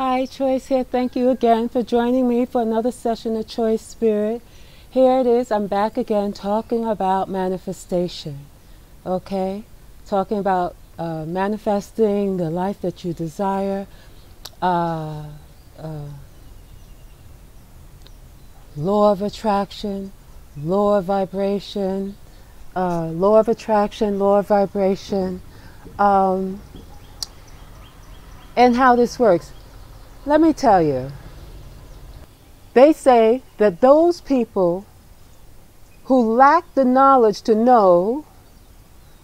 Hi, Choice here. Thank you again for joining me for another session of Choice Spirit. Here it is. I'm back again talking about manifestation. Okay? Talking about manifesting the life that you desire. Law of attraction, law of vibration, and how this works. Let me tell you, they say that those people who lack the knowledge to know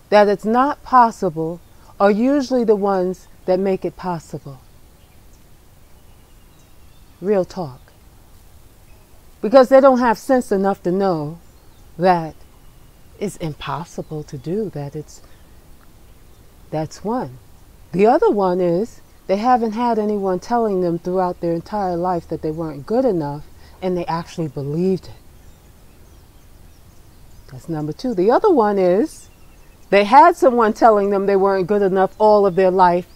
that it's not possible are usually the ones that make it possible. Real talk. Because they don't have sense enough to know that it's impossible to do, that that's one. The other one is they haven't had anyone telling them throughout their entire life that they weren't good enough, and they actually believed it. That's number two. The other one is they had someone telling them they weren't good enough all of their life,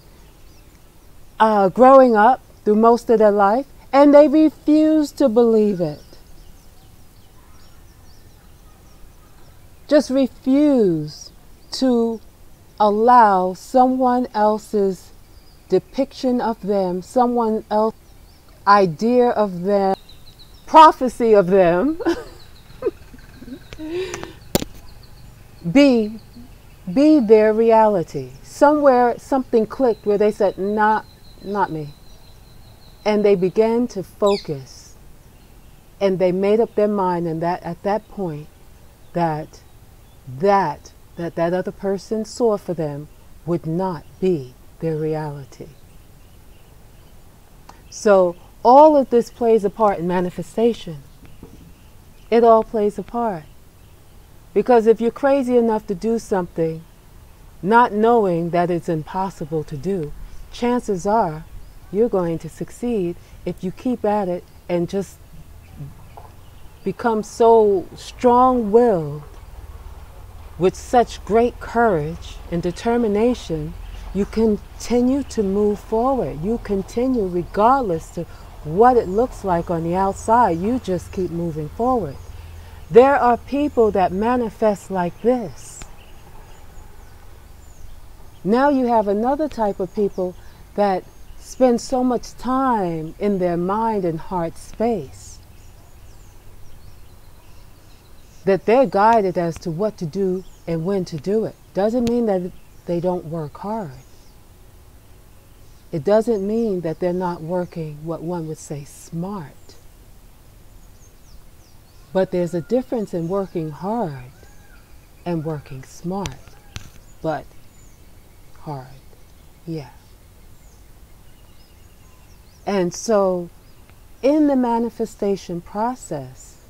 growing up through most of their life, and they refused to believe it. Just refuse to allow someone else's depiction of them, someone else's idea of them, prophecy of them, be their reality. Somewhere something clicked where they said, not me. And they began to focus, and they made up their mind, and that at that point that other person saw for them would not be their reality. So all of this plays a part in manifestation. It all plays a part. Because if you're crazy enough to do something, not knowing that it's impossible to do, chances are you're going to succeed if you keep at it and just become so strong-willed with such great courage and determination, you continue to move forward. You continue regardless to what it looks like on the outside. You just keep moving forward. There are people that manifest like this. Now you have another type of people that spend so much time in their mind and heart space that they're guided as to what to do and when to do it. Doesn't mean that they don't work hard. It doesn't mean that they're not working what one would say smart. But there's a difference in working hard and working smart. But hard, yeah. And so in the manifestation process,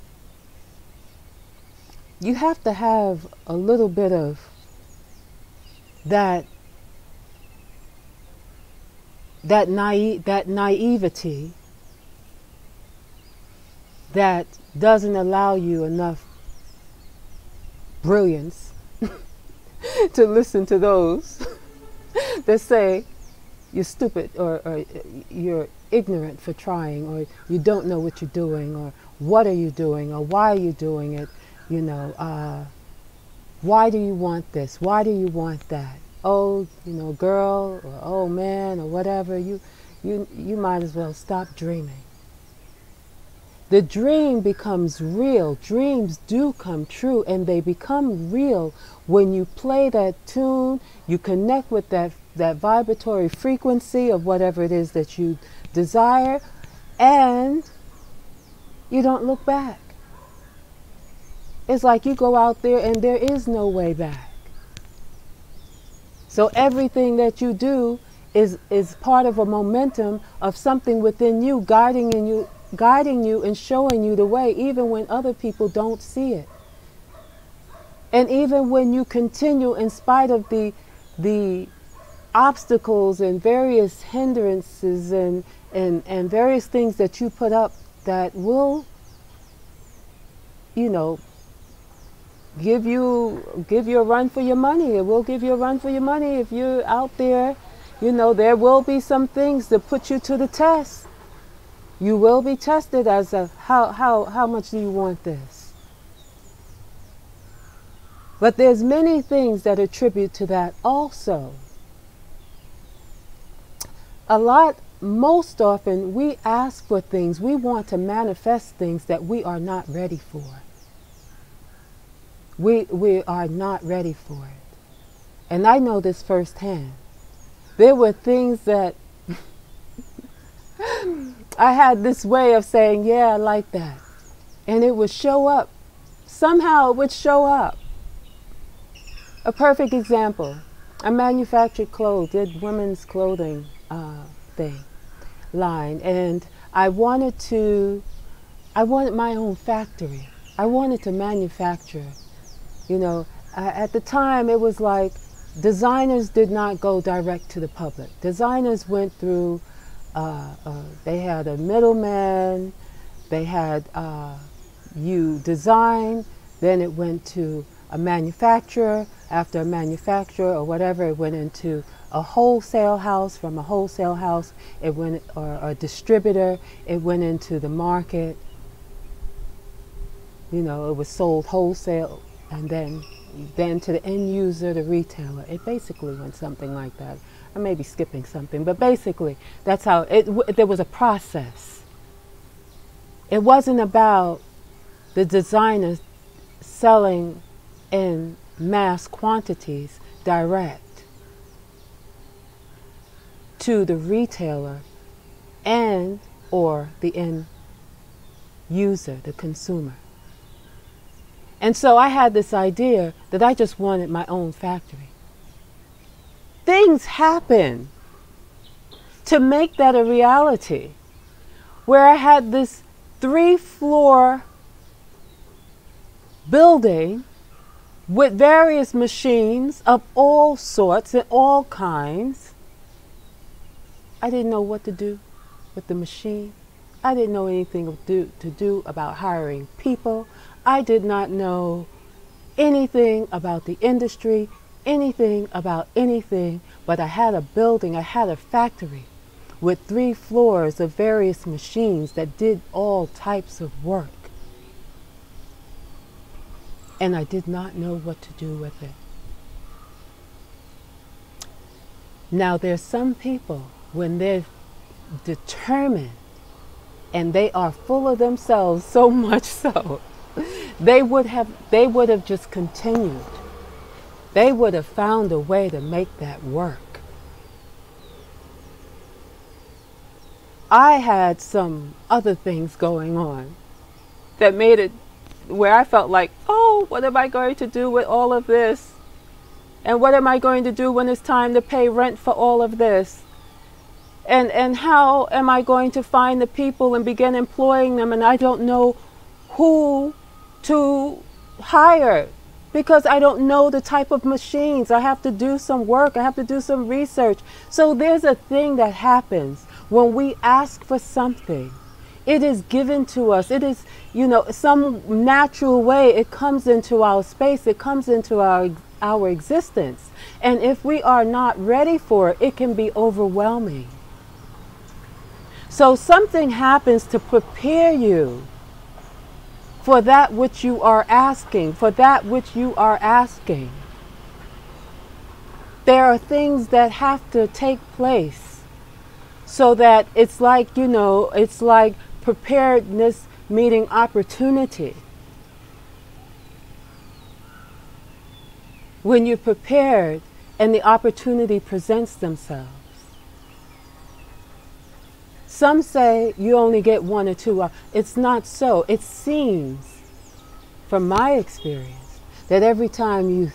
you have to have a little bit of that naivety that doesn't allow you enough brilliance to listen to those that say you're stupid, or you're ignorant for trying, or you don't know what you're doing, or what are you doing, or why are you doing it, you know, why do you want this? Why do you want that? Oh, you know, girl, or oh, man, or whatever. You might as well stop dreaming. The dream becomes real. Dreams do come true, and they become real when you play that tune, you connect with that vibratory frequency of whatever it is that you desire, and you don't look back. It's like you go out there and there is no way back. So everything that you do is part of a momentum of something within you guiding you and showing you the way, even when other people don't see it. And even when you continue in spite of the obstacles and various hindrances and various things that you put up that will, you know, give you a run for your money. It will give you a run for your money if you're out there you know, there will be some things that put you to the test. You will be tested as a how much do you want this? But there's many things that attribute to that also. Most often we ask for things, we want to manifest things that we are not ready for. We are not ready for it. And I know this firsthand. There were things that I had this way of saying, yeah, I like that. And it would show up. Somehow it would show up. A perfect example. I manufactured clothes, did women's clothing line, and I wanted my own factory. I wanted to manufacture. You know, at the time it was like designers did not go direct to the public. Designers went through, they had a middleman, they had you design, then it went to a manufacturer, after a manufacturer or whatever, it went into a wholesale house, from a wholesale house, it went, or a distributor, it went into the market. You know, it was sold wholesale, and then to the end user, the retailer. It basically went something like that. I may be skipping something, but basically, that's how, there was a process. It wasn't about the designer selling in mass quantities direct to the retailer and or the end user, the consumer. And so I had this idea that I just wanted my own factory. Things happen to make that a reality, where I had this 3-floor building with various machines of all sorts and all kinds. I didn't know what to do with the machine. I didn't know anything to do about hiring people. I did not know anything about the industry, anything about anything, but I had a building, I had a factory with 3 floors of various machines that did all types of work. And I did not know what to do with it. Now, there's some people, when they're determined and they are full of themselves, so much so, they would have just continued. They would have found a way to make that work. I had some other things going on that made it where I felt like, oh, what am I going to do with all of this? And what am I going to do when it's time to pay rent for all of this? And how am I going to find the people and begin employing them, and I don't know who to hire because I don't know the type of machines. I have to do some work. I have to do some research. So there's a thing that happens when we ask for something. It is given to us. It is, you know, some natural way. It comes into our space. It comes into our existence. And if we are not ready for it, it can be overwhelming. So something happens to prepare you for that which you are asking, for that which you are asking. There are things that have to take place so that it's like, you know, it's like preparedness meeting opportunity. When you're prepared and the opportunity presents themselves. Some say you only get 1 or 2 hours. It's not so. It seems, from my experience, that every time you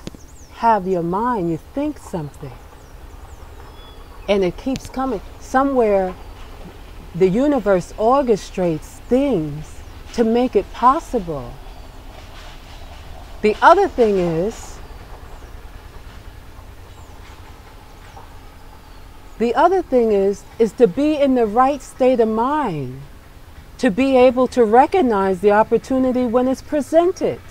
have your mind, you think something. And it keeps coming. Somewhere, the universe orchestrates things to make it possible. The other thing is, is to be in the right state of mind, to be able to recognize the opportunity when it's presented.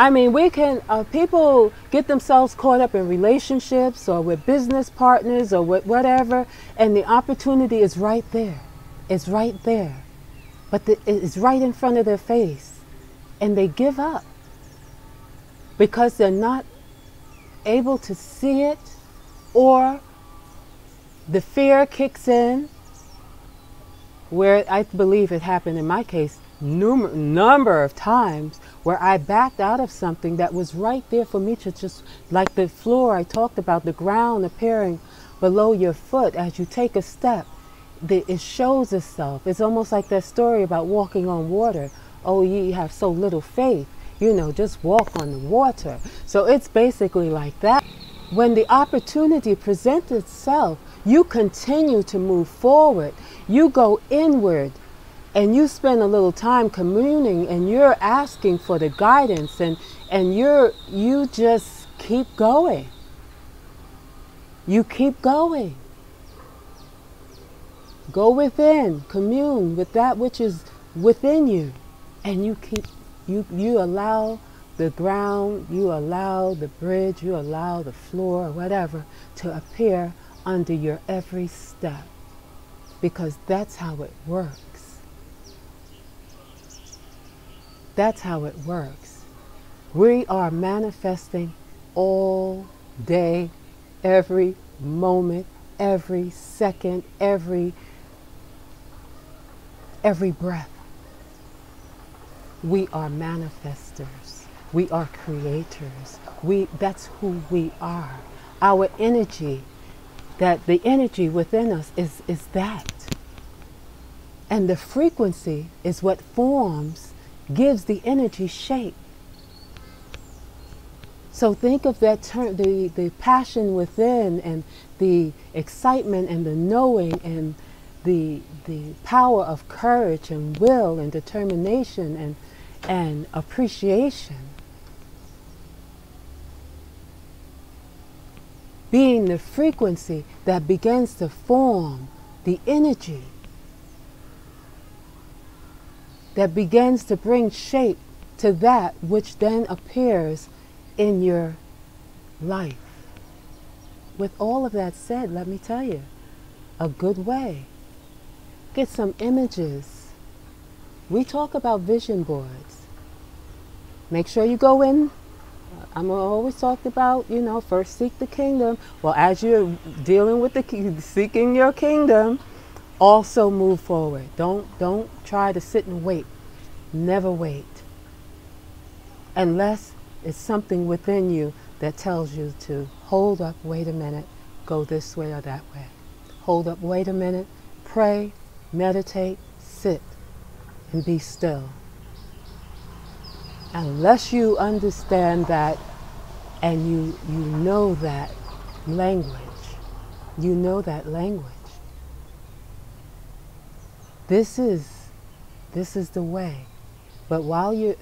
I mean, we can, people get themselves caught up in relationships or with business partners or with whatever, and the opportunity is right there. It's right there. But it's right in front of their face. And they give up because they're not able to see it, or the fear kicks in, where I believe it happened in my case number of times, where I backed out of something that was right there for me to just, like the floor I talked about, the ground appearing below your foot as you take a step, it shows itself. It's almost like that story about walking on water. Oh, ye have so little faith, you know, just walk on the water. So it's basically like that. When the opportunity presents itself, you continue to move forward. You go inward and you spend a little time communing, and you're asking for the guidance, and you just keep going. You keep going. Go within, commune with that which is within you, and you keep, you allow the ground, you allow the bridge, you allow the floor, whatever, to appear under your every step, because that's how it works. That's how it works. We are manifesting all day, every moment, every second, every breath. We are manifestors. We are creators. That's who we are. Our energy, that the energy within us is that. And the frequency is what forms, gives the energy shape. So think of that term, the passion within, and the excitement, and the knowing, and the power of courage, and will, and determination, and appreciation. Being the frequency that begins to form the energy, that begins to bring shape to that which then appears in your life. With all of that said, let me tell you, a good way, get some images. We talk about vision boards. Make sure you go in. I'm always talked about, you know, first seek the kingdom. Well, as you're dealing with seeking your kingdom, also move forward. Don't try to sit and wait. Never wait. Unless it's something within you that tells you to hold up, wait a minute, go this way or that way. Hold up, wait a minute, pray, meditate, sit, and be still. Unless you understand that, and you know that language, you know that language. This is the way. But while you're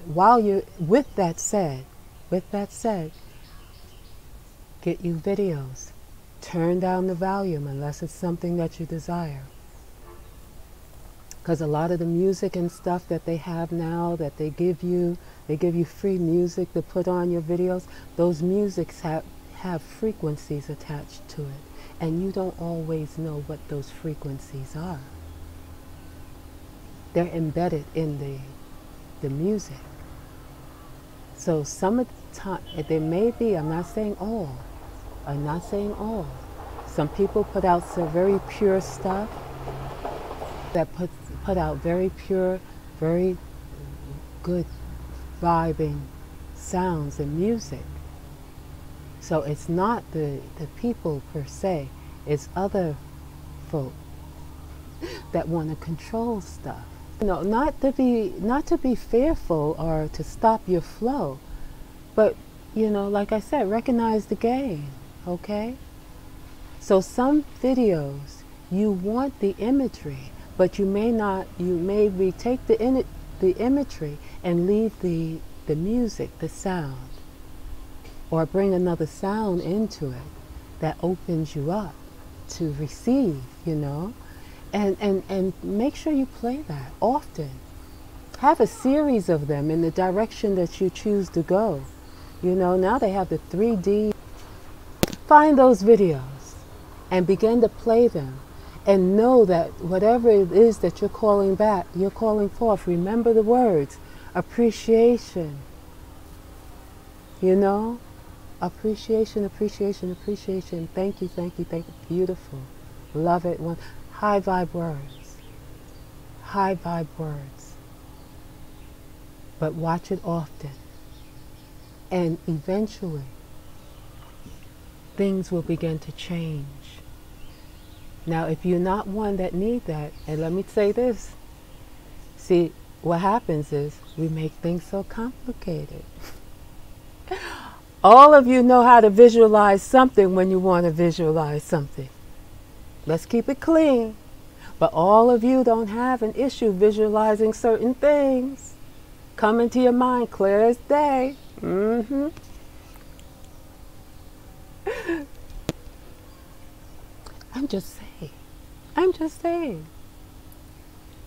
with that said, get you videos. Turn down the volume unless it's something that you desire. Because a lot of the music and stuff that they have now, that they give you free music to put on your videos, those musics have frequencies attached to it. And you don't always know what those frequencies are. They're embedded in the music. So some of the time, there may be, I'm not saying all. Some people put out some very pure stuff, that put out very pure, very good vibing sounds and music. So it's not the people per se, it's other folk that want to control stuff. You know, not to be fearful or to stop your flow, but, you know, like I said, recognize the game, okay? So some videos, you want the imagery, but you may take the imagery and leave the music, the sound, or bring another sound into it that opens you up to receive, you know, and make sure you play that often. have a series of them in the direction that you choose to go. You know, now they have the 3D. Find those videos and begin to play them, and know that whatever it is that you're calling back, you're calling forth. Remember the words, appreciation. You know, appreciation, appreciation, appreciation. Thank you, thank you, thank you. Beautiful. Love it. High vibe words. High vibe words. But watch it often. And eventually, things will begin to change. Now, if you're not one that needs that, and let me say this. See, what happens is we make things so complicated. All of you know how to visualize something when you want to visualize something. Let's keep it clean. But all of you don't have an issue visualizing certain things. Come into your mind clear as day. I'm just saying. I'm just saying.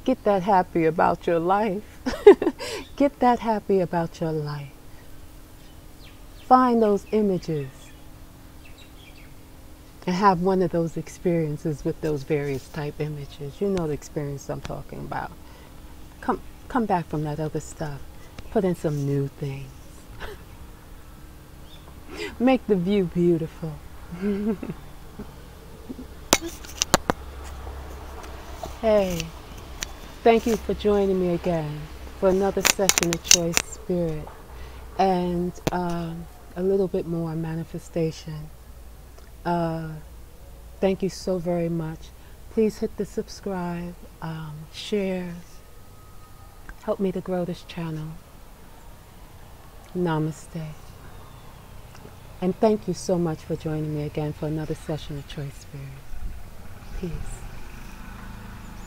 Get that happy about your life. Get that happy about your life. Find those images and have one of those experiences with those various type images. You know the experience I'm talking about. Come back from that other stuff. Put in some new things. Make the view beautiful. Hey, thank you for joining me again for another session of Choice Spirit, and a little bit more manifestation. Thank you so very much. Please hit the subscribe, share. Help me to grow this channel. Namaste. And thank you so much for joining me again for another session of Choice Spirit. Peace.